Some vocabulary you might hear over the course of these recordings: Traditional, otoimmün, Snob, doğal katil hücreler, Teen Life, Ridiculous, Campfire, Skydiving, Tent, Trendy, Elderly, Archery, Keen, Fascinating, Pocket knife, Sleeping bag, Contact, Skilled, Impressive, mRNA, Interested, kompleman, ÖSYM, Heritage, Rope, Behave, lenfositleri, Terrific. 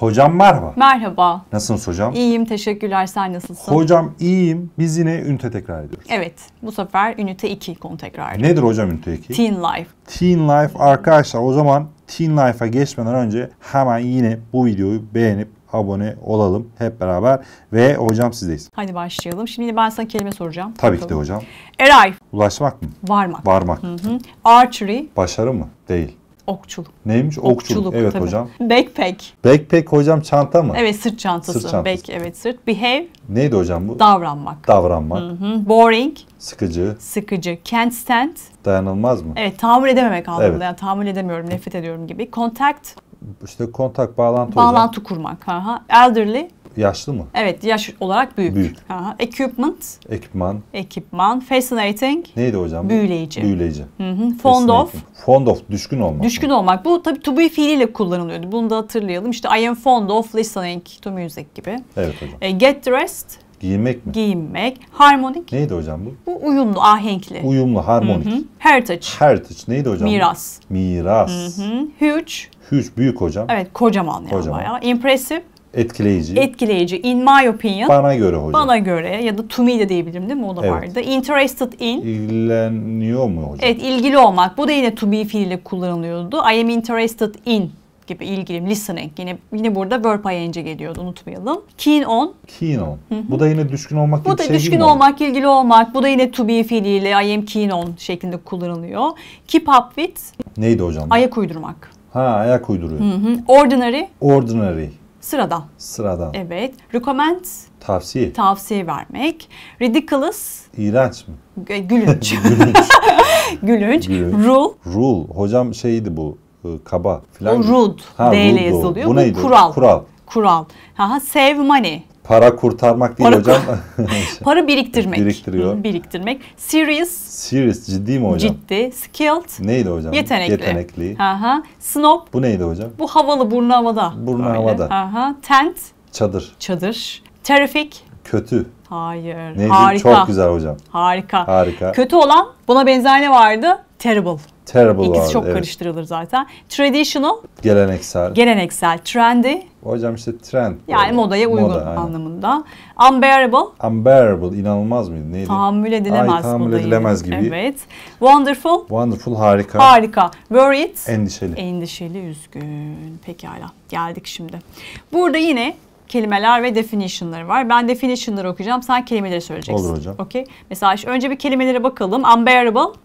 Hocam merhaba. Merhaba. Nasılsınız hocam? İyiyim, teşekkürler. Sen nasılsın? Hocam iyiyim. Biz yine ünite tekrar ediyoruz. Evet. Bu sefer ünite 2 konu tekrar ediyoruz. Nedir hocam ünite 2? Teen Life. Teen Life arkadaşlar, o zaman Teen Life'a geçmeden önce hemen yine bu videoyu beğenip abone olalım hep beraber ve hocam sizdeyiz. Hadi başlayalım. Şimdi ben sana kelime soracağım. Tabii bakalım. Ki de hocam. Arrive. Ulaşmak mı? Varmak. Varmak. Hı-hı. Archery. Başarı mı? Değil. Okçuluk. Neymiş? Okçuluk. Evet tabii. Hocam. Backpack. Backpack hocam çanta mı? Evet, sırt çantası. Sırt çantası. Back, evet sırt. Behave. Neydi hocam bu? Davranmak. Davranmak. Hı-hı. Boring. Sıkıcı. Sıkıcı. Can't stand. Dayanılmaz mı? Evet, tahammül edememek anlamında. Evet. Yani tahammül edemiyorum, nefret ediyorum gibi. Contact. İşte kontak, bağlantı. Bağlantı hocam. Kurmak. Aha. Elderly. Yaşlı mı? Evet, yaş olarak büyük. Büyük. Aha. Equipment. Ekipman. Ekipman. Fascinating. Neydi hocam? Büyüleyici. Büyüleyici. Hı hı. Fond of. Fond of. Düşkün olmak. Düşkün olmak. Bu tabii to be fiiliyle kullanılıyordu. Bunu da hatırlayalım. İşte I am fond of listening to music gibi. Evet hocam. Get dressed. Giyinmek mi? Giyinmek. Harmonik. Neydi hocam bu? Bu uyumlu, ahenkli. Uyumlu, harmonik. Hı hı. Heritage. Heritage. Neydi hocam? Miras. Miras. Hı hı. Huge. Huge, büyük hocam. Evet, kocaman. Kocaman. Yani Impressive. Etkileyici. Etkileyici. In my opinion. Bana göre hocam. Bana göre ya da to me de diyebilirim, değil mi? O da evet. Vardı. Interested in. İlgileniyor mu hocam? Evet, ilgili olmak. Bu da yine to be fiiliyle kullanılıyordu. I am interested in gibi, ilgiliyim. Listening. Yine burada verb ing geliyordu, unutmayalım. Keen on. Keen on. Hı -hı. Bu da yine düşkün olmak gibi bir şey. Bu da düşkün olmak, ilgili olmak. Bu da yine to be fiiliyle I am keen on şeklinde kullanılıyor. Keep up with. Neydi hocam? Ayak uydurmak. Ha, ayak uyduruyor. Hı -hı. Ordinary. Ordinary. Sıradan. Sıradan. Evet. Recommend. Tavsiye. Tavsiye vermek. Ridiculous. İğrenç mi? Gülünç. Gülünç. Gülünç. Gülünç. Rule. Rule. Hocam şeydi bu. Kaba filan. Rude. D ile yazılıyor. Bu neydi? Kural. Kural. Kural. Aha, save money. Para kurtarmak değil para hocam. Para biriktirmek. Biriktiriyor. Biriktirmek. Serious. Serious. Ciddi mi hocam? Ciddi. Skilled. Neydi hocam? Yetenekli. Yetenekli. Aha. Snob. Bu neydi hocam? Bu havalı, burnu havada. Burnu böyle. Havada. Aha. Tent. Çadır. Çadır. Terrific. Kötü. Hayır. Neydi? Harika. Çok güzel hocam. Harika. Harika. Kötü olan, buna benzer ne vardı? Terrible. Terrible İkisi vardı, çok evet. Karıştırılır zaten. Traditional. Geleneksel. Geleneksel. Trendy. Hocam işte trend. Yani böyle. Modaya uygun moda, anlamında. Aynen. Unbearable. Unbearable. İnanılmaz mıydı? Neydi? Tahammül edilemez. Ay, tahammül edilemez gibi. Evet. Wonderful. Wonderful. Harika. Harika. Worried. Endişeli. Endişeli. Üzgün. Pekala. Geldik şimdi. Burada yine kelimeler ve definition'ları var. Ben definition'ları okuyacağım. Sen kelimeleri söyleyeceksin. Olur hocam. Okay. Mesela işte önce bir kelimelere bakalım. Unbearable.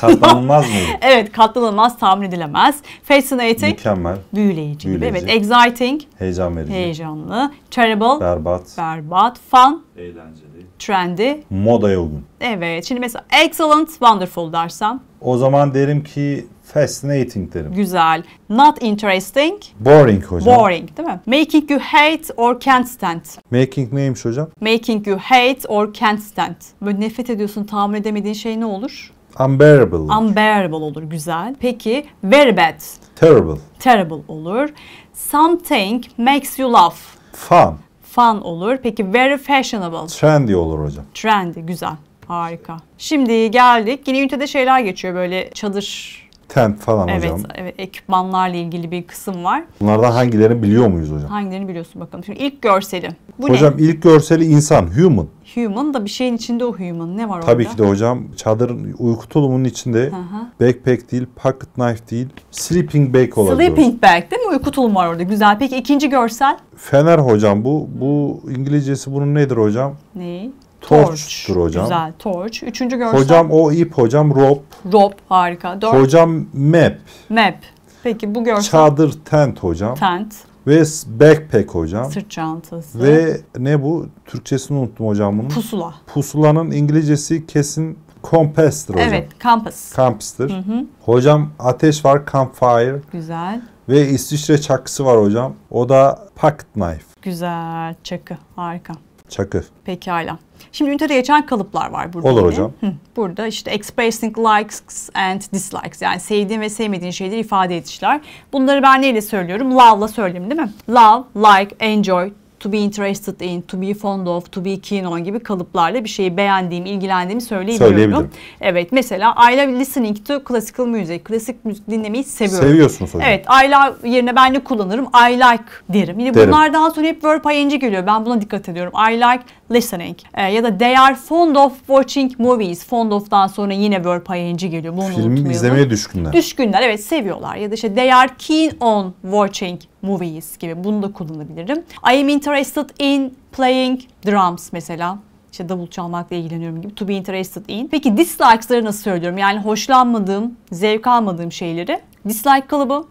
Katlanılmaz mı? Evet, katlanılmaz, tahmin edilemez. Fascinating. Mükemmel. Büyüleyici. Büyüleyici. Evet, exciting. Heyecan verici. Heyecanlı. Terrible. Berbat. Berbat. Fun. Eğlenceli. Trendy. Modaya uygun. Evet, şimdi mesela excellent, wonderful dersem. O zaman derim ki fascinating derim. Güzel. Not interesting. Boring hocam. Boring değil mi? Making you hate or can't stand. Making neymiş hocam? Making you hate or can't stand. Böyle nefret ediyorsun, tahammül edemediğin şey ne olur? Unbearable. Unbearable olur. Güzel. Peki very bad. Terrible. Terrible olur. Something makes you laugh. Fun. Fun olur. Peki very fashionable. Trendy olur hocam. Trendy. Güzel. Harika. Şimdi geldik. Yine ünitede şeyler geçiyor böyle çadır. Tent falan evet, hocam. Evet, ekipmanlarla ilgili bir kısım var. Bunlardan hangilerini biliyor muyuz hocam? Hangilerini biliyorsun bakalım. Şimdi ilk görseli. Bu hocam ne? İlk görseli insan, human. Human da bir şeyin içinde o human. Ne var orada? Tabii ki de hocam. Çadırın, uyku tulumunun içinde. Aha. Backpack değil, pocket knife değil. Sleeping bag olabilir. Sleeping bag değil mi? Uyku tulumu var orada. Güzel. Peki ikinci görsel? Fener hocam bu. Bu İngilizcesi bunun nedir hocam? Neyi? Torch'tur hocam. Güzel. Torch. Üçüncü görsel. Hocam o ip hocam. Rope. Rope. Harika. Dört. Hocam map. Map. Peki bu görsel. Çadır tent hocam. Tent. Ve backpack hocam. Sırt çantası. Ve ne bu? Türkçesini unuttum hocam bunun. Pusula. Pusulanın İngilizcesi kesin compass'tır hocam. Evet. Compass. Compass'tır. Hı hı. Hocam ateş var. Campfire. Güzel. Ve İsviçre çakısı var hocam. O da pocket knife. Güzel. Çakı. Harika. Çakı. Pekala. Şimdi ünitede geçen kalıplar var burada. Olur hocam. Burada işte expressing likes and dislikes, yani sevdiğin ve sevmediğin şeyleri ifade edişler. Bunları ben neyle söylüyorum? Love'la söyleyeyim değil mi? Love, like, enjoy, to be interested in, to be fond of, to be keen on gibi kalıplarla bir şeyi beğendiğimi, ilgilendiğimi söyleyebiliyorum. Evet, mesela I love listening to classical music. Klasik müzik dinlemeyi seviyorum. Seviyorsunuz hocam. Evet, I love yerine ben ne kullanırım? I like derim. Yine bunlar daha sonra hep verb ing geliyor. Ben buna dikkat ediyorum. I like listening. Ya da they are fond of watching movies. Fond of'dan sonra yine verb ing geliyor. Bunu film izlemeye düşkünler. Düşkünler, evet, seviyorlar. Ya da işte they are keen on watching movies gibi. Bunu da kullanabilirim. I am interested in playing drums mesela. İşte davul çalmakla ilgileniyorum gibi. To be interested in. Peki dislikes'ları nasıl söylüyorum? Yani hoşlanmadığım, zevk almadığım şeyleri. Dislike kalıbı.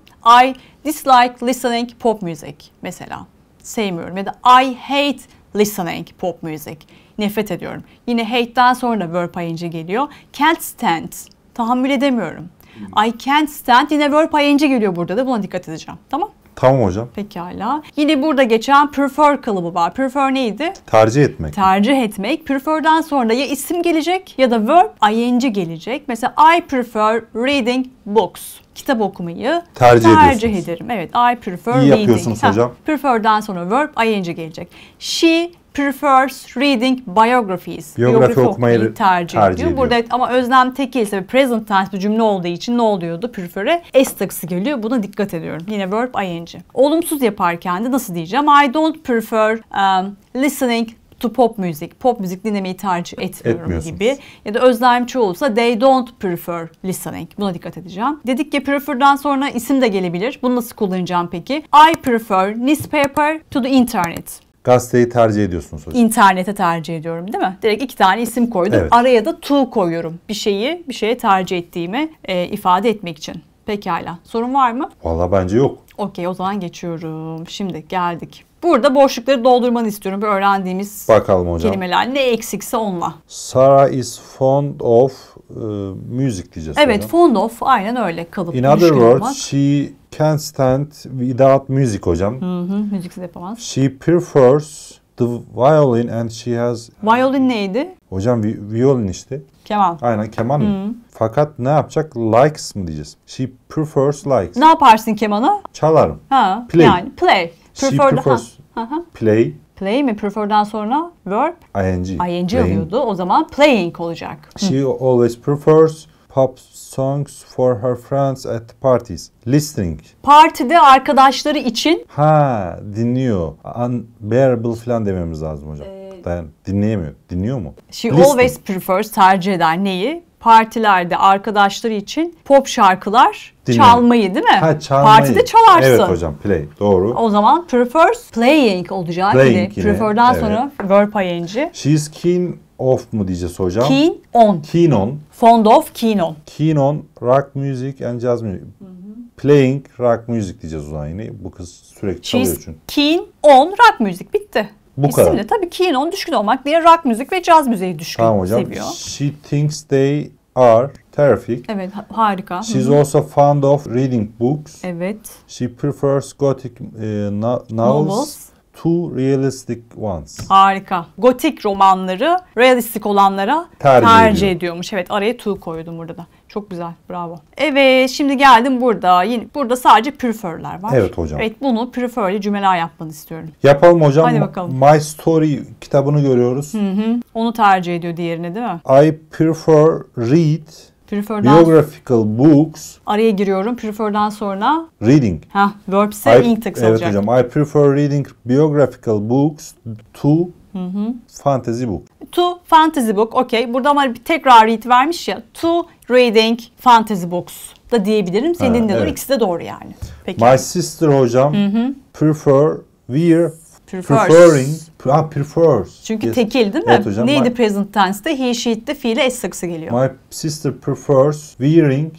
I dislike listening pop music mesela. Sevmiyorum. Ya da I hate listening pop music. Nefret ediyorum. Yine hate'den sonra da verb ing geliyor. Can't stand. Tahammül edemiyorum. I can't stand. Yine verb ing geliyor burada da. Buna dikkat edeceğim. Tamam. Tamam hocam. Pekala. Yine burada geçen prefer kalıbı var. Prefer neydi? Tercih etmek. Tercih etmek. Prefer'den sonra da ya isim gelecek ya da verb ing gelecek. Mesela I prefer reading books. Kitap okumayı tercih ederim. Evet, I prefer reading. İyi yapıyorsunuz hocam. Prefer'den sonra verb ing gelecek. She prefers reading biographies. Biyografi okumayı tercih ediyor. Burada ama özlem tekilse ve present tense bir cümle olduğu için ne oluyordu? Prefer'e s takısı geliyor. Buna dikkat ediyorum. Yine verb ing. Olumsuz yaparken de nasıl diyeceğim? I don't prefer listening to pop music. Pop müzik dinlemeyi tercih etmiyorum gibi. Ya da özlem çoğu olsa they don't prefer listening. Buna dikkat edeceğim. Dedik ki prefer'dan sonra isim de gelebilir. Bunu nasıl kullanacağım peki? I prefer newspaper to the internet. Gazeteyi tercih ediyorsunuz hocam. İnternete tercih ediyorum, değil mi? Direkt iki tane isim koydum. Evet. Araya da to koyuyorum. Bir şeyi bir şeye tercih ettiğimi ifade etmek için. Pekala. Sorun var mı? Vallahi bence yok. Okey, o zaman geçiyorum. Şimdi geldik. Burada boşlukları doldurmanı istiyorum. Bu öğrendiğimiz kelimeler ne eksikse onunla. Sarah is fond of music diyeceğiz. Evet, hocam. Fond of aynen öyle kalıp. In other words, she can't stand without music hocam. Müziksiz yapamaz. She prefers the violin and she has... Violin neydi? Hocam violin işte. Keman. Aynen keman. Fakat ne yapacak? Likes mı diyeceğiz? She prefers likes. Ne yaparsın kemana? Çalarım. Ha, play. Yani play. Prefers play. Play mi? Prefer'dan sonra verb? ing oluyordu. O zaman playing olacak. She always prefers pop songs for her friends at parties. Listening. Partide arkadaşları için. Ha, dinliyor. Unbearable falan dememiz lazım hocam. Dinleyemiyor. Dinliyor mu? She always prefers tercih eder neyi? Partilerde arkadaşları için pop şarkılar çalmayı, değil mi? Ha, çalmayı. Partide çalarsın. Evet hocam, play. Doğru. O zaman prefers playing olacak. Playing yine. Prefer'dan sonra verb ing. She's keen of mu diyeceğiz hocam? Keen on. Keen on. Fond of, keen on. Keen on rock music and jazz music. Playing rock music diyeceğiz o zaman yine. Bu kız sürekli çalıyor çünkü. Keen on rock music. Bitti. Bu İsimle tabii keen on düşkün olmak diye rock müzik ve caz müziği düşkün seviyor. She thinks they are terrific. Evet, harika. She's also fond of reading books. Evet. She prefers gothic novels to realistic ones. Harika. Gotik romanları realistik olanlara tercih ediyormuş. Evet, araya to koydum burada da. Çok güzel, bravo. Evet, şimdi geldim burada. Yine burada sadece prefer'ler var. Evet hocam. Evet, bunu prefer'li cümleler yapmanı istiyorum. Yapalım hocam. Hadi bakalım. My Story kitabını görüyoruz. Onu tercih ediyor diğerine, değil mi? I prefer read biographical books. Araya giriyorum. Prefer'dan sonra reading. Verb'se ing takısı olacak. Evet hocam. I prefer reading biographical books to fantasy book. To fantasy book. Okey. Burada ama bir tekrar read vermiş ya. To reading fantasy books da diyebilirim. Senin de doğru. İkisi de doğru yani. Peki. My sister hocam prefers. Çünkü tekil, değil mi? Evet hocam. Neydi present tense'de? He, she'de fiile s takısı geliyor. My sister prefers wearing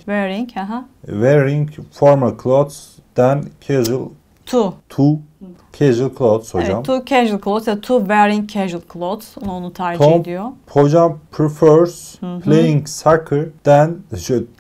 formal clothes than casual casual clothes hocam. Evet, to casual clothes ya to wearing casual clothes. Onu tercih ediyor. Hocam prefers playing soccer than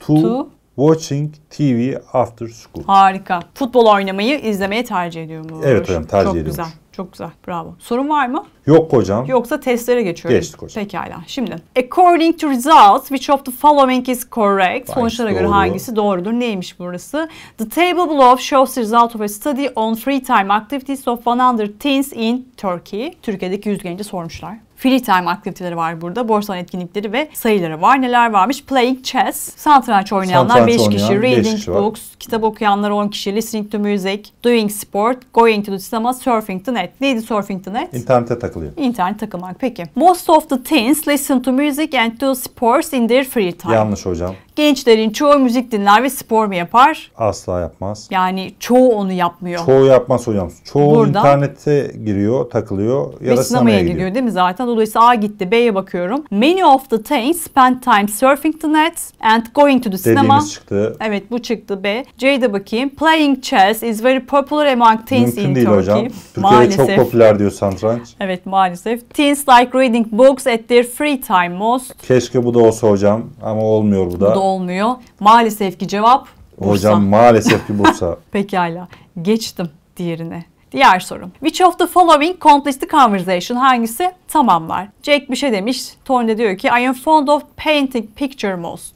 to watching TV after school. Harika. Futbol oynamayı izlemeye tercih ediyor mu? Evet hocam, tercih ediyormuş. Çok güzel. Çok güzel. Bravo. Sorun var mı? Yok hocam. Yoksa testlere geçiyorum. Geçtik hocam. Pekala. Şimdi according to results which of the following is correct? Sonuçlara göre hangisi doğrudur? Neymiş burası? The table below shows the result of a study on free time activities of 100 teens in Turkey. Türkiye'deki 100 genci sormuşlar. Free time aktiviteleri var burada. Borsan etkinlikleri ve sayıları var. Neler varmış? Playing chess. Satranç oynayanlar 5 kişi. Reading books. Kitap okuyanlar 10 kişi. Listening to music. Doing sport. Going to the cinema. Surfing the net. Neydi surfing the net? İnternete takılıyor. İnternet takılmak. Peki. Most of the teens listen to music and do sports in their free time. Yanlış hocam. Gençlerin çoğu müzik dinler ve spor mu yapar? Asla yapmaz. Yani çoğu onu yapmıyor. Çoğu yapmaz hocam. Çoğu burada internete giriyor, takılıyor ya da sinemaya gidiyor değil mi zaten? Dolayısıyla A gitti, B'ye bakıyorum. Many of the teens spend time surfing the net and going to the cinema. Dediğimiz çıktı. Evet bu çıktı B. C'de bakayım. Playing chess is very popular among teens in Turkey. Mümkün değil hocam. Türkiye'de çok popüler diyor satranç. Evet maalesef. Teens like reading books at their free time most. Keşke bu da olsa hocam ama olmuyor bu da. Bu da olmuyor. Maalesef ki cevap Bursa. Hocam maalesef ki Bursa. Pekala. Geçtim diğerine. Diğer sorum. Which of the following completes the conversation? Hangisi tamamlar? Jack bir şey demiş. Tony de diyor ki I am fond of painting picture most.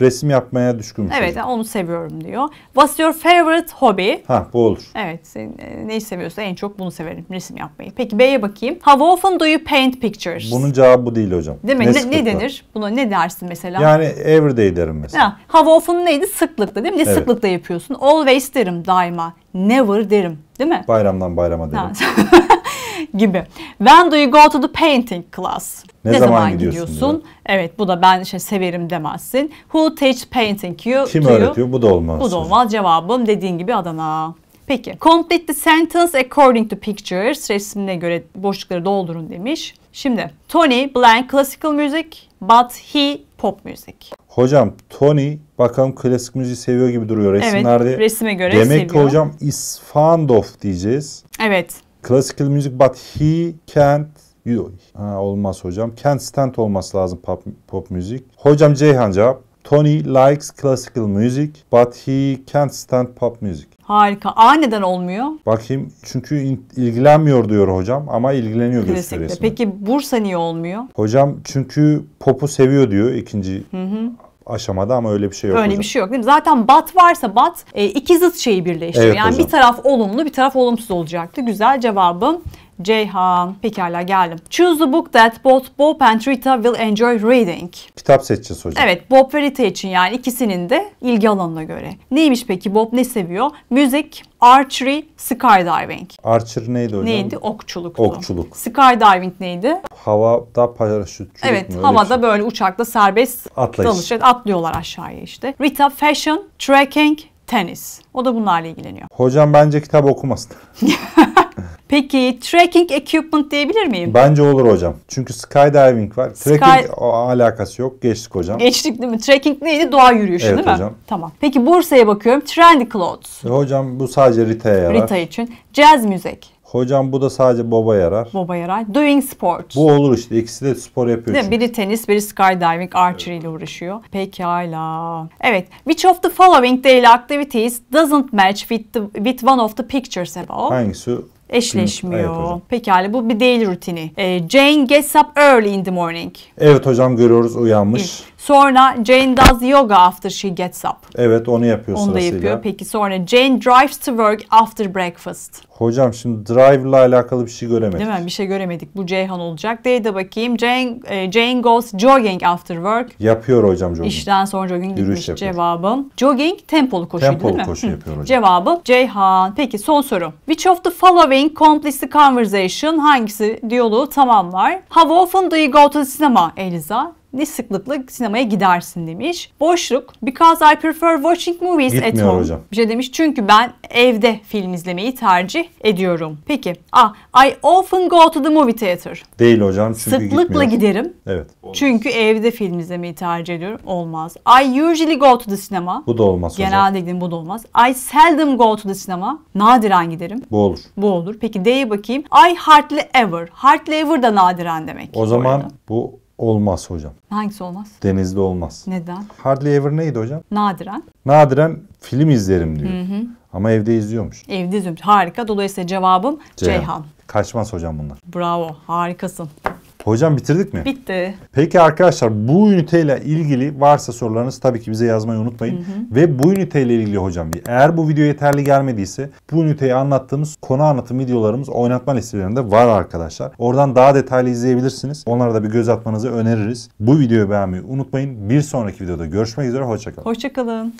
Resim yapmaya düşkünmüş. Evet hocam, onu seviyorum diyor. What's your favorite hobby? Ha bu olur. Evet sen neyi seviyorsa en çok bunu severim. Resim yapmayı. Peki B'ye bakayım. How often do you paint pictures? Bunun cevabı bu değil hocam. Değil mi? Ne denir? Buna ne dersin mesela? Yani everyday derim mesela. Ha, how often neydi? Sıklıkla değil mi? Ne evet. Sıklıkla yapıyorsun? Always derim daima. Never derim. Değil mi? Bayramdan bayrama derim. gibi. When do you go to the painting class? Ne zaman gidiyorsun? Evet bu da ben severim demezsin. Who teach painting you? Kim öğretiyor? Bu da olmaz. Bu da olmaz. Cevabım dediğin gibi Adana. Peki. Complete the sentence according to pictures. Resimine göre boşlukları doldurun demiş. Şimdi Tony blank classical music but he pop music. Hocam Tony bakalım klasik müziği seviyor gibi duruyor resimlerde. Evet resime göre demek seviyor. Demek ki hocam is fond of diyeceğiz. Evet. Classical music but he can't. Olmaz hocam. Can't stand olması lazım pop müzik. Hocam Ceyhan cevap. Tony likes classical music but he can't stand pop music. Harika. A neden olmuyor? Bakayım çünkü ilgilenmiyor diyor hocam ama ilgileniyor gösteriyor resmen. Peki Bursa niye olmuyor? Hocam çünkü pop'u seviyor diyor ikinci aşamada ama öyle bir şey yok. Öyle hocam. Bir şey yok değil mi? Zaten bat varsa bat iki zıt şeyi birleştiriyor. Evet, yani hocam. Bir taraf olumlu bir taraf olumsuz olacaktı. Güzel cevabım Ceyhan. Pekala geldim. Choose a book that both Bob and Rita will enjoy reading. Kitap seçeceğiz hocam. Evet Bob ve Rita için yani ikisinin de ilgi alanına göre. Neymiş peki Bob ne seviyor? Müzik, archery, skydiving. Archery neydi hocam? Neydi? Okçuluktu. Okçuluk. Skydiving neydi? Havada paraşütçülük mü? Evet havada böyle uçakla serbest dalış. Atlıyorlar aşağıya işte. Rita fashion, trekking, tenis. O da bunlarla ilgileniyor. Hocam bence kitap okumasın. Peki trekking equipment diyebilir miyim? Bence olur hocam. Çünkü skydiving var. Trekking alakası yok. Geçtik hocam. Geçtik değil mi? Trekking neydi? Doğa yürüyüşü evet, değil mi? Evet hocam. Tamam. Peki Bursa'ya bakıyorum. Trendy clothes. Hocam bu sadece Rita'ya yarar. Rita için. Jazz müzik. Hocam bu da sadece Bob'a yarar. Bob'a yarar. Doing sport. Bu olur işte. İkisi de spor yapıyor. Değil biri tenis, biri skydiving, archery ile uğraşıyor. Pekala. Evet. Which of the following daily activities doesn't match with one of the pictures above? Hangisi? Eşleşmiyor. Evet, pekala bu bir daily rutini. Jane gets up early in the morning. Evet hocam görüyoruz uyanmış. Evet. Sonra Jane does yoga after she gets up. Evet onu yapıyor onu sırasıyla. Onu da yapıyor. Peki sonra Jane drives to work after breakfast. Hocam şimdi drive ile alakalı bir şey göremedik. Değil mi? Bir şey göremedik. Bu Ceyhan olacak. D'ye de bakayım. Jane goes jogging after work. Yapıyor hocam jogging. İşten sonra jogging gitmiş cevabım. Jogging tempolu koşuydu değil mi? Tempolu koşu yapıyor hocam. Cevabı Ceyhan. Peki son soru. Which of the following completes the conversation? Hangisi diyaloğu tamamlar? How often do you go to the cinema Eliza? Ne sıklıkla sinemaya gidersin demiş. Boşluk. Because I prefer watching movies at home. Gitmiyor hocam. Bir şey demiş. Çünkü ben evde film izlemeyi tercih ediyorum. Peki. I often go to the movie theater. Değil hocam. Çünkü sıklıkla giderim. Evet. Olmaz. Çünkü evde film izlemeyi tercih ediyorum. Olmaz. I usually go to the cinema. Bu da olmaz hocam. Genelde giderim. Bu da olmaz. I seldom go to the cinema. Nadiren giderim. Bu olur. Bu olur. Peki D'ye bakayım. I hardly ever. Hardly ever da nadiren demek. O zaman bu olmaz hocam. Hangisi olmaz? Denizde olmaz. Neden? Hardly ever neydi hocam? Nadiren. Nadiren film izlerim diyor. Ama evde izliyormuş. Evde izliyormuş. Harika. Dolayısıyla cevabım Ceyhan. Kaçmaz hocam bunlar. Bravo. Harikasın. Hocam bitirdik mi? Bitti. Peki arkadaşlar, bu üniteyle ilgili varsa sorularınız tabii ki bize yazmayı unutmayın. Hı hı. Ve bu üniteyle ilgili hocam, eğer bu video yeterli gelmediyse bu üniteyi anlattığımız konu anlatım videolarımız oynatma listelerinde var arkadaşlar. Oradan daha detaylı izleyebilirsiniz. Onlara da bir göz atmanızı öneririz. Bu videoyu beğenmeyi unutmayın. Bir sonraki videoda görüşmek üzere. Hoşçakalın. Hoşçakalın.